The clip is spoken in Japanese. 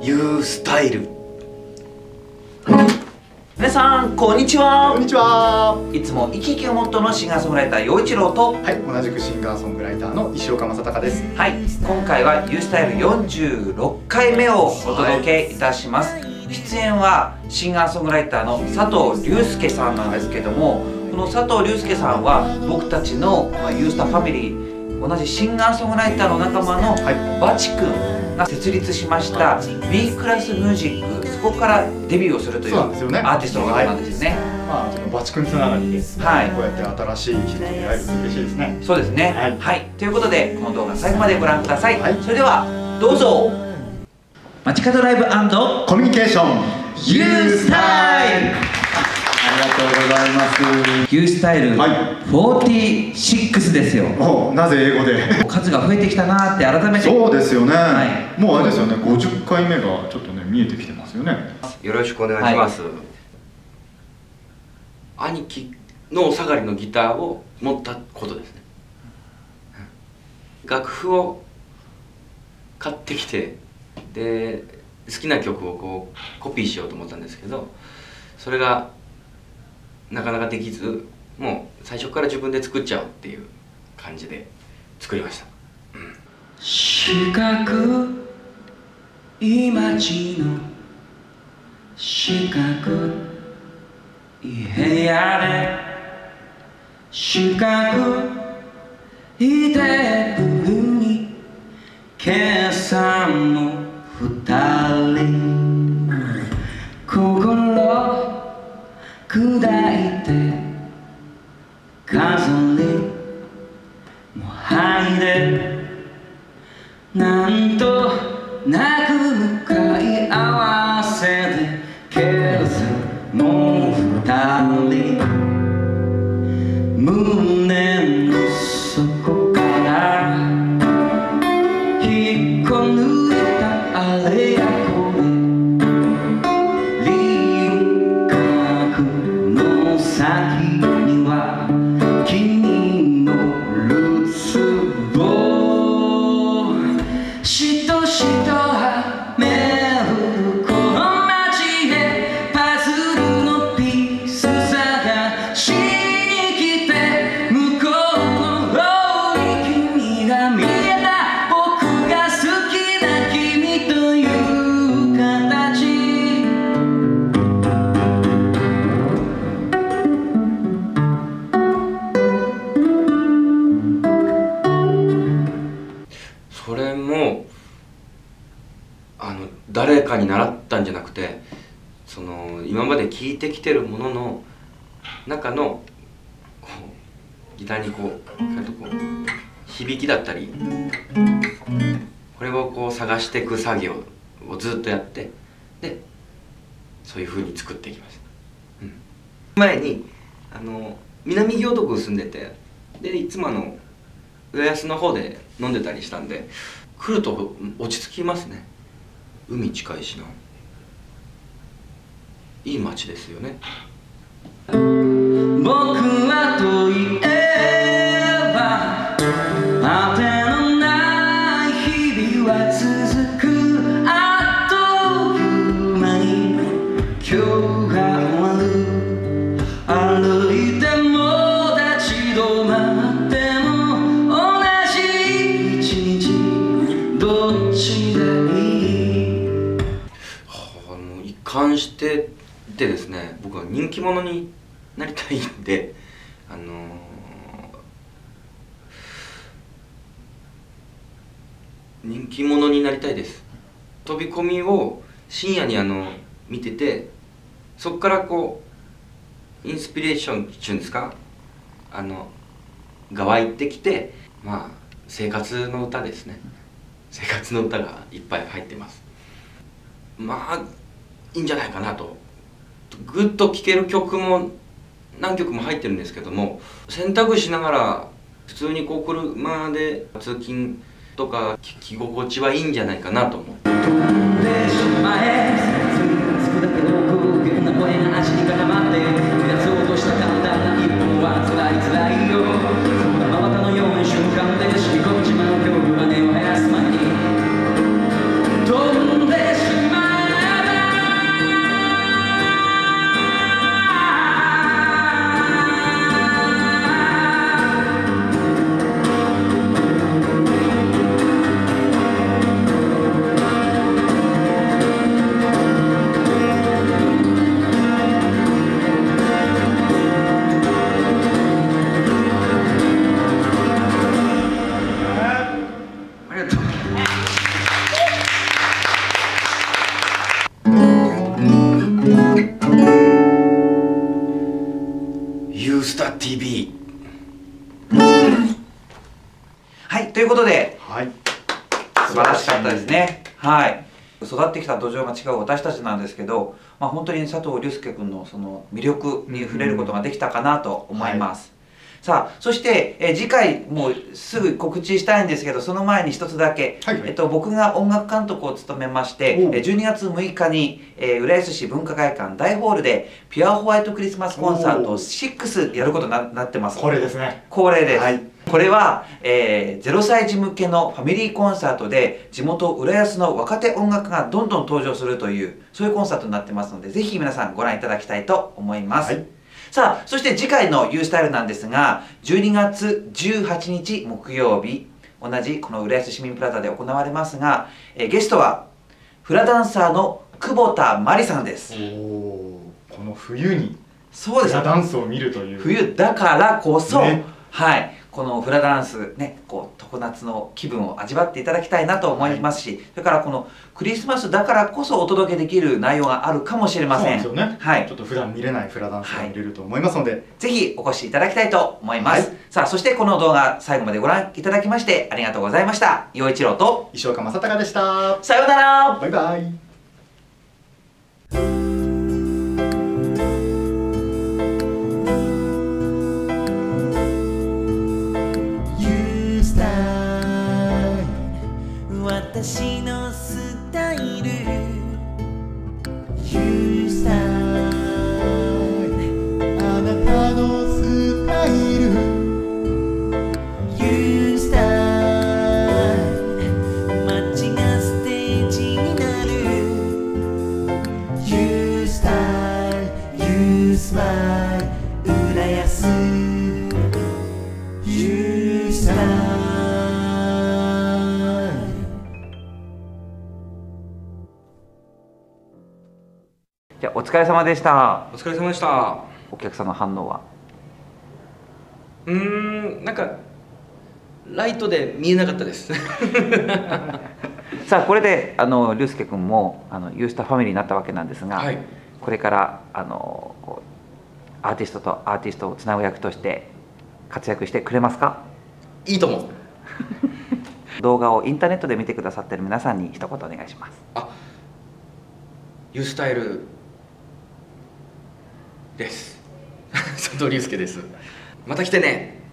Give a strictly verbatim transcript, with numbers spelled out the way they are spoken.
いうスタイル。皆さんこんにちは。こんにちは。いつも生き生きをモットーのシンガーソングライター陽一郎と、はい、同じくシンガーソングライターの石岡正隆です。はい、今回は You スタイルよんじゅうろっかいめをお届けいたします。はい、出演はシンガーソングライターの佐藤隆介さんなんですけども、この佐藤隆介さんは僕たちの You スタファミリー、同じシンガーソングライターの仲間のバチ君が設立しました B クラスミュージック、ここからデビューをするというアーティストの方なんですよね。まあちょっとバチ君つながりで、はい、こうやって新しい人に出会えると嬉しいですね。そうですね。はい、はい、ということでこの動画最後までご覧ください。はい、それではどうぞ。街角ライブ&コミュニケーション You スタイル。ありがとうございます。You スタイルよんじゅうろくですよ。お、なぜ英語で？数が増えてきたなーって改めて。そうですよね。はい、もうあれですよね。ごじゅっかいめがちょっとね見えてきてますよね。よろしくお願いします。はい、兄貴のお下がりのギターを持ったことですね。楽譜を買ってきて、で好きな曲をこうコピーしようと思ったんですけど、それがなかなかできず、もう最初から自分で作っちゃおうっていう感じで作りました。うん、四角い街の四角い部屋で四角いテーブルに計算の二人心砕いて飾りも剥いでなんとなく向かい合わせでもう二人胸の底から引っこ抜いたあれやこれ輪郭の先には君のるつぼしとしと雨誰かに習ったんじゃなくて、その今まで聴いてきてるものの中のこうギターにこうとこう響きだったり、これをこう探していく作業をずっとやって、でそういう風に作っていきました。うん、前にあの南行徳住んでて、でいつもあの浦安の方で飲んでたりしたんで、来ると落ち着きますね。海近いしな、いい街ですよね。僕はといえばあてのない日々は続く、あっという間に今日が終わる、歩いても立ち止まっても同じ一日、どっちでいい関してでですね、僕は人気者になりたいんで、あのー、人気者になりたいです。飛び込みを深夜にあの見てて、そこからこうインスピレーションっていうんですか、あのが湧いてきて、まあ生活の歌ですね。生活の歌がいっぱい入ってます。まあ。いいんじゃないかなと、ぐっと聴ける曲も何曲も入ってるんですけども、洗濯しながら普通にこう車で通勤とか聴き心地はいいんじゃないかなと思う。ということで、はい、素晴らしかったですね。はい、育ってきた土壌が違う私たちなんですけど、まあ、本当に佐藤龍介君のその魅力に触れることができたかなと思います。うんうん、はい、さあそしてえ次回もうすぐ告知したいんですけど、その前に一つだけ、はい、えっと、僕が音楽監督を務めまして、はい、じゅうにがつむいかに、えー、浦安市文化会館大ホールでピュアホワイトクリスマスコンサートろくやることに な, なってます。恒例ですね。恒例です。はい、これは、えー、ゼロさいじ向けのファミリーコンサートで、地元浦安の若手音楽家がどんどん登場するという、そういうコンサートになってますので、ぜひ皆さんご覧いただきたいと思います。はい、さあ、そして次回の ユースタイル なんですが、じゅうにがつじゅうはちにち木曜日、同じこの浦安市民プラザで行われますが、えー、ゲストはフラダンサーの久保田真理さんです。お、この冬にフラダンスを見るという。冬だからこそ、ね、はい。このフラダンスね、こう常夏の気分を味わっていただきたいなと思いますし、はい、それからこのクリスマスだからこそお届けできる内容があるかもしれません。そうですよね。はい、ちょっと普段見れないフラダンスが見れると思いますので、はい、ぜひお越しいただきたいと思います。はい、さあそしてこの動画最後までご覧いただきましてありがとうございました。陽一郎と石岡正隆でした。さようなら。バイバイ。私のスタイル ユースタイル あなたのスタイル ユースタイル 街がステージになる ユースタイル ユースマイル 浦安 ユースタイルお疲れ様でした。お疲れ様でした。お客さんの反応は。うーん、なんかライトで見えなかったです。さあこれであの龍介君もあのユースタファミリーになったわけなんですが、はい、これからあのこうアーティストとアーティストをつなぐ役として活躍してくれますか。いいと思う。動画をインターネットで見てくださっている皆さんに一言お願いします。あ、ユースタイル。です。佐藤龍介です。また来てね。